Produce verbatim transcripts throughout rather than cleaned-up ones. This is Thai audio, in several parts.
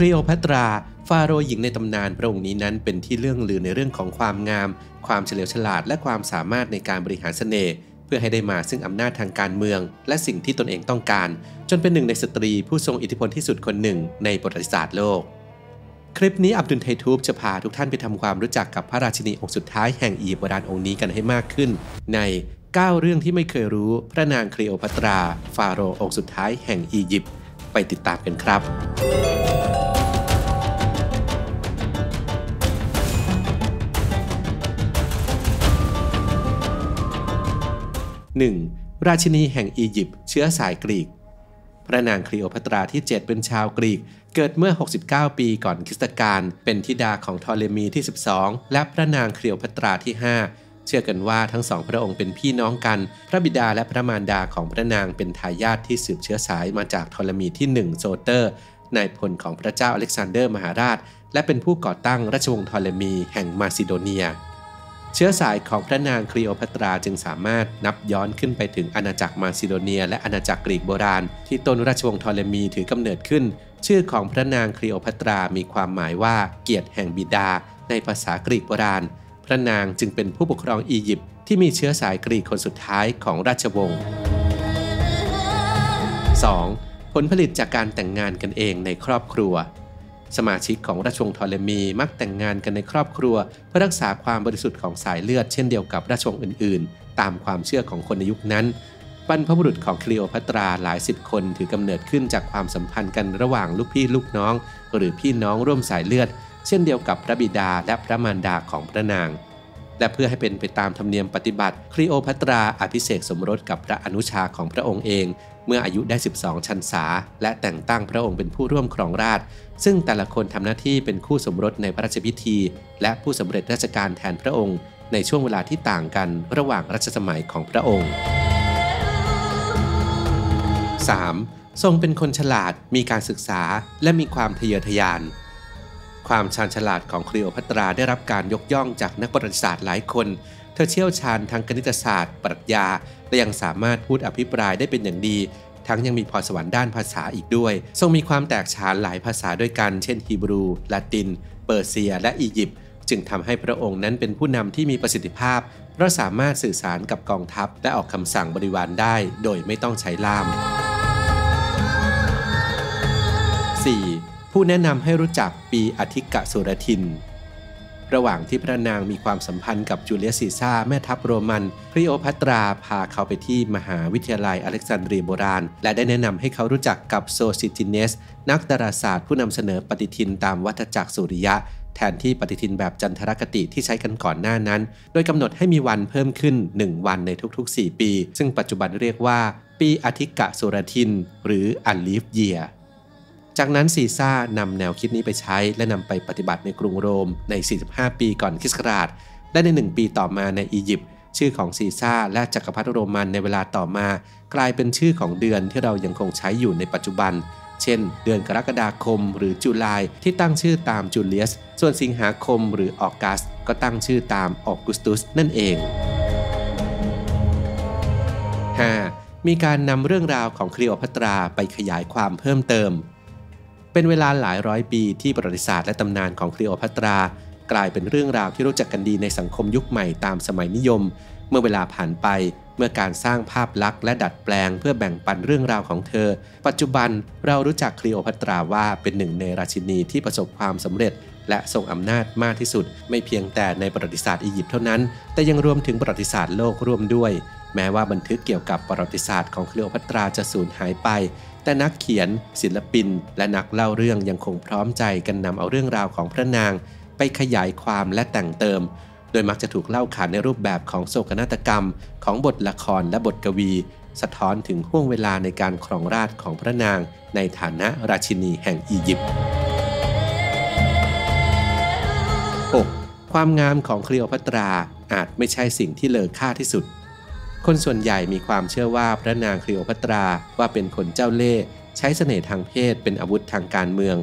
คลีโอพัตราฟาโรห์หญิงในตำนานพระองค์นี้นั้นเป็นที่เรื่องลือในเรื่องของความงามความเฉลียวฉลาดและความสามารถในการบริหารเสน่ห์เพื่อให้ได้มาซึ่งอำนาจทางการเมืองและสิ่งที่ตนเองต้องการจนเป็นหนึ่งในสตรีผู้ทรงอิทธิพลที่สุดคนหนึ่งในประวัติศาสตร์โลกคลิปนี้อับดุลไททูบจะพาทุกท่านไปทำความรู้จักกับพระราชินีองค์สุดท้ายแห่งอียิปต์โบราณองค์นี้กันให้มากขึ้นในเก้าเรื่องที่ไม่เคยรู้พระนางคลีโอพัตราฟาโรห์องค์สุดท้ายแห่งอียิปต์ไปติดตามกันครับหนึ่งราชินีแห่งอียิปต์เชื้อสายกรีกพระนางคลีโอพัตราที่เจ็ดเป็นชาวกรีกเกิดเมื่อหกสิบเก้าปีก่อนคริสตกาลเป็นธิดาของพทอเลมีที่สิบสองและพระนางคลีโอพัตราที่ห้าเชื่อกันว่าทั้งสองพระองค์เป็นพี่น้องกันพระบิดาและพระมารดาของพระนางเป็นทายาทที่สืบเชื้อสายมาจากพทอเลมีที่หนึ่งโซเตอร์นายพลของพระเจ้าอเล็กซานเดอร์มหาราชและเป็นผู้ก่อตั้งราชวงศ์พทอเลมีแห่งมาซิโดเนียเชื้อสายของพระนางคลีโอพัตราจึงสามารถนับย้อนขึ้นไปถึงอาณาจักรมาซิโดเนียและอาณาจักรกรีกโบราณที่ต้นราชวงศ์ทอเลมีถือกำเนิดขึ้นชื่อของพระนางคลีโอพัตรามีความหมายว่าเกียรติแห่งบิดาในภาษากรีกโบราณพระนางจึงเป็นผู้ปกครองอียิปต์ที่มีเชื้อสายกรีกคนสุดท้ายของราชวงศ์ สอง ผลผลิตจากการแต่งงานกันเองในครอบครัวสมาชิกของราชวงศ์ทอเลมีมักแต่งงานกันในครอบครัวเพื่อรักษาความบริสุทธิ์ของสายเลือดเช่นเดียวกับราชวงศ์อื่นๆตามความเชื่อของคนในยุคนั้นบรรพบุรุษของคลีโอพัตราหลายสิบคนถือกำเนิดขึ้นจากความสัมพันธ์กันระหว่างลูกพี่ลูกน้องหรือพี่น้องร่วมสายเลือดเช่นเดียวกับพระบิดาและพระมารดาของพระนางและเพื่อให้เป็นไปตามธรรมเนียมปฏิบัติคลีโอพัตราอภิเษกสมรสกับพระอนุชาของพระองค์เองเมื่ออายุได้สิบสองชันษาและแต่งตั้งพระองค์เป็นผู้ร่วมครองราชย์ซึ่งแต่ละคนทำหน้าที่เป็นคู่สมรสในพระราชพิธีและผู้สำเร็จราชการแทนพระองค์ในช่วงเวลาที่ต่างกันระหว่างรัชสมัยของพระองค์ สาม ทรงเป็นคนฉลาดมีการศึกษาและมีความทะเยอทะยานความชาญฉลาดของคลีโอพัตราได้รับการยกย่องจากนักประวัติศาสตร์หลายคนเธอเชี่ยวชาญทางคณิตศาสตร์ปรัชญาและยังสามารถพูดอภิปรายได้เป็นอย่างดีทั้งยังมีพรสวรรค์ด้านภาษาอีกด้วยทรงมีความแตกฉานหลายภาษาด้วยกันเช่นฮีบรูละตินเปอร์เซียและอียิปต์จึงทำให้พระองค์นั้นเป็นผู้นำที่มีประสิทธิภาพเพราะสามารถสื่อสารกับกองทัพและออกคำสั่งบริวารได้โดยไม่ต้องใช้ล่าม สี่ผู้แนะนำให้รู้จักปีอธิกะสุรทินระหว่างที่พระนางมีความสัมพันธ์กับจูเลียสซีซ่าแม่ทัพโรมันคลีโอพัตราพาเขาไปที่มหาวิทยาลัยอเล็กซานเดรียโบราณและได้แนะนำให้เขารู้จักกับโซซิจิเนสนักดาราศาสตร์ผู้นำเสนอปฏิทินตามวัฏจักรสุริยะแทนที่ปฏิทินแบบจันทรคติที่ใช้กันก่อนหน้านั้นโดยกำหนดให้มีวันเพิ่มขึ้นหนึ่งวันในทุกๆสี่ปีซึ่งปัจจุบันเรียกว่าปีอธิกะสุรทินหรืออัลลีฟเยียจากนั้นซีซ่านำแนวคิดนี้ไปใช้และนำไปปฏิบัติในกรุงโรมในสี่สิบห้าปีก่อนคริสต์ศักราชและในหนึ่งปีต่อมาในอียิปต์ชื่อของซีซ่าและจักรพรรดิโรมันในเวลาต่อมากลายเป็นชื่อของเดือนที่เรายังคงใช้อยู่ในปัจจุบันเช่นเดือนกรกฎาคมหรือจุลายที่ตั้งชื่อตามจูเลียสส่วนสิงหาคมหรือออกัสก็ตั้งชื่อตามออกุสตุสนั่นเอง ห้า มีการนำเรื่องราวของคลีโอพัตราไปขยายความเพิ่มเติมเป็นเวลาหลายร้อยปีที่ประวัติศาสตร์และตำนานของคลีโอพัตรากลายเป็นเรื่องราวที่รู้จักกันดีในสังคมยุคใหม่ตามสมัยนิยมเมื่อเวลาผ่านไปเมื่อการสร้างภาพลักษณ์และดัดแปลงเพื่อแบ่งปันเรื่องราวของเธอปัจจุบันเรารู้จักคลีโอพัตราว่าเป็นหนึ่งในราชินีที่ประสบความสำเร็จและทรงอำนาจมากที่สุดไม่เพียงแต่ในประวัติศาสตร์อียิปต์เท่านั้นแต่ยังรวมถึงประวัติศาสตร์โลกร่วมด้วยแม้ว่าบันทึกเกี่ยวกับประวัติศาสตร์ของคลีโอพัตราจะสูญหายไปแต่นักเขียนศิลปินและนักเล่าเรื่องยังคงพร้อมใจกันนำเอาเรื่องราวของพระนางไปขยายความและแต่งเติมโดยมักจะถูกเล่าขานในรูปแบบของโศกนาฏกรรมของบทละครและบทกวีสะท้อนถึงห้วงเวลาในการครองราชย์ของพระนางในฐานะราชินีแห่งอียิปต์ หก ความงามของคลีโอพัตราอาจไม่ใช่สิ่งที่เลอค่าที่สุดคนส่วนใหญ่มีความเชื่อว่าพระนางคลีโอพัตราว่าเป็นคนเจ้าเล่ห์ใช้เสน่ห์ทางเพศเป็นอาวุธทางการเมือง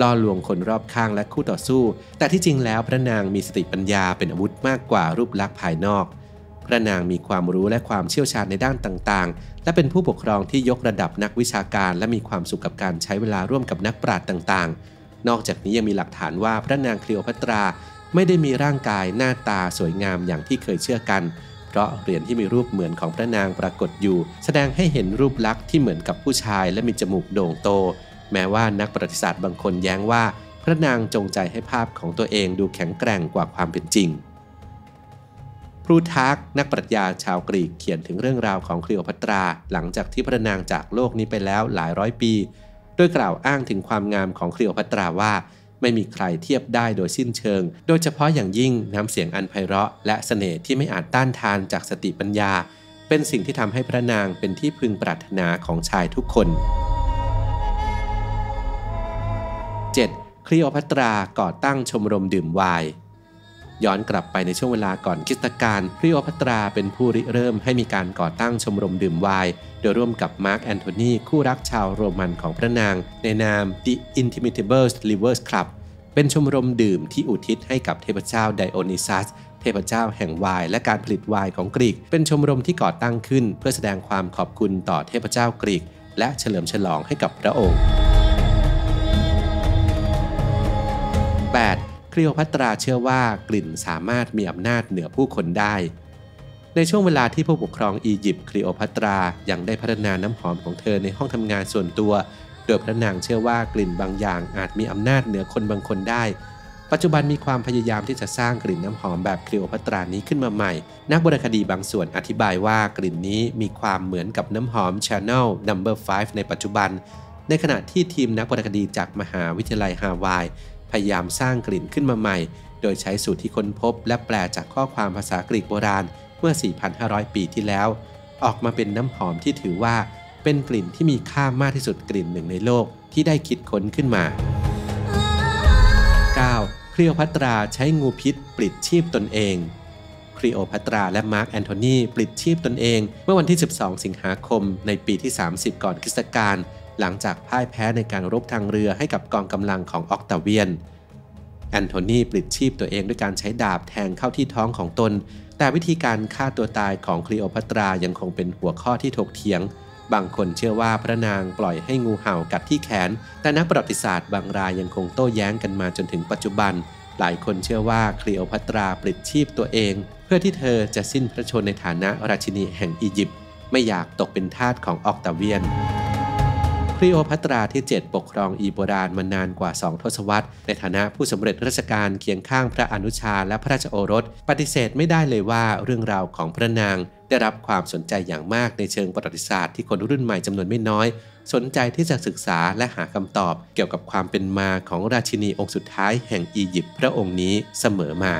ล่อลวงคนรอบข้างและคู่ต่อสู้แต่ที่จริงแล้วพระนางมีสติปัญญาเป็นอาวุธมากกว่ารูปลักษณ์ภายนอกพระนางมีความรู้และความเชี่ยวชาญในด้านต่างๆและเป็นผู้ปกครองที่ยกระดับนักวิชาการและมีความสุขกับการใช้เวลาร่วมกับนักปราชญ์ต่างๆ นอกจากนี้ยังมีหลักฐานว่าพระนางคลีโอพัตราไม่ได้มีร่างกายหน้าตาสวยงามอย่างที่เคยเชื่อกันเพราะเหรียญที่มีรูปเหมือนของพระนางปรากฏอยู่แสดงให้เห็นรูปลักษณ์ที่เหมือนกับผู้ชายและมีจมูกโด่งโตแม้ว่านักประวัติศาสตร์บางคนแย้งว่าพระนางจงใจให้ภาพของตัวเองดูแข็งแกร่งกว่าความเป็นจริงพลูทาร์กนักปรัชญาชาวกรีกเขียนถึงเรื่องราวของคลีโอพัตราหลังจากที่พระนางจากโลกนี้ไปแล้วหลายร้อยปีโดยกล่าวอ้างถึงความงามของคลีโอพัตราว่าไม่มีใครเทียบได้โดยสิ้นเชิงโดยเฉพาะอย่างยิ่งน้ำเสียงอันไพเราะและเสน่ห์ที่ไม่อาจต้านทานจากสติปัญญาเป็นสิ่งที่ทำให้พระนางเป็นที่พึงปรารถนาของชายทุกคน เจ็ด. คลีโอพัตราก่อตั้งชมรมดื่มไวน์ย้อนกลับไปในช่วงเวลาก่อนคริสตกาลคลีโอพัตราเป็นผู้ริเริ่มให้มีการก่อตั้งชมรมดื่มไวน์โดยร่วมกับมาร์คแอนโทนีคู่รักชาวโรมันของพระนางในนาม The Intimidable Rivers Club เป็นชมรมดื่มที่อุทิศให้กับเทพเจ้าไดโอนิซัสเทพเจ้าแห่งไวน์และการผลิตไวน์ของกรีกเป็นชมรมที่ก่อตั้งขึ้นเพื่อแสดงความขอบคุณต่อเทพเจ้ากรีกและเฉลิมฉลองให้กับพระองค์ แปดคลีโอพัตราเชื่อว่ากลิ่นสามารถมีอำนาจเหนือผู้คนได้ในช่วงเวลาที่ผู้ปกครองอียิปต์คลีโอพัตรายังได้พัฒนาน้ำหอมของเธอในห้องทำงานส่วนตัวโดยพระนางเชื่อว่ากลิ่นบางอย่างอาจมีอำนาจเหนือคนบางคนได้ปัจจุบันมีความพยายามที่จะสร้างกลิ่นน้ำหอมแบบคลีโอพัตรานี้ขึ้นมาใหม่นักวรรณคดีบางส่วนอธิบายว่ากลิ่นนี้มีความเหมือนกับน้ำหอม Chanel นัมเบอร์ไฟว์ ในปัจจุบันในขณะที่ทีมนักวรรณคดีจากมหาวิทยาลัยฮาวายพยายามสร้างกลิ่นขึ้นมาใหม่โดยใช้สูตรที่ค้นพบและแปลจากข้อความภาษากรีกโบราณเมื่อ สี่พันห้าร้อย ปีที่แล้วออกมาเป็นน้ำหอมที่ถือว่าเป็นกลิ่นที่มีค่ามากที่สุดกลิ่นหนึ่งในโลกที่ได้คิดค้นขึ้นมา เก้า. คลีโอพัตราใช้งูพิษปลิดชีพตนเองคลีโอพัตราและมาร์คแอนโทนีปลิดชีพตนเองเมื่อวันที่สิบสองสิงหาคมในปีที่สามสิบก่อนคริสตกาลหลังจากพ่ายแพ้ในการรบทางเรือให้กับกองกำลังของออกตาเวียนแอนโทนีปลิดชีพตัวเองด้วยการใช้ดาบแทงเข้าที่ท้องของตนแต่วิธีการฆ่าตัวตายของคลีโอพัตรายังคงเป็นหัวข้อที่ถกเถียงบางคนเชื่อว่าพระนางปล่อยให้งูเห่ากัดที่แขนแต่นักประวัติศาสตร์บางรายยังคงโต้แย้งกันมาจนถึงปัจจุบันหลายคนเชื่อว่าคลีโอพัตราปลิดชีพตัวเองเพื่อที่เธอจะสิ้นพระชนม์ในฐานะราชินีแห่งอียิปต์ไม่อยากตกเป็นทาสของออกตาเวียนคลีโอพัตราที่เจ็ดปกครองอียิปต์โบราณมานานกว่าสองทศวรรษในฐานะผู้สำเร็จราชการเคียงข้างพระอนุชาและพระราชโอรสปฏิเสธไม่ได้เลยว่าเรื่องราวของพระนางได้รับความสนใจอย่างมากในเชิงประวัติศาสตร์ที่คนรุ่นใหม่จำนวนไม่น้อยสนใจที่จะศึกษาและหาคำตอบเกี่ยวกับความเป็นมาของราชินีองค์สุดท้ายแห่งอียิปต์พระองค์นี้เสมอมา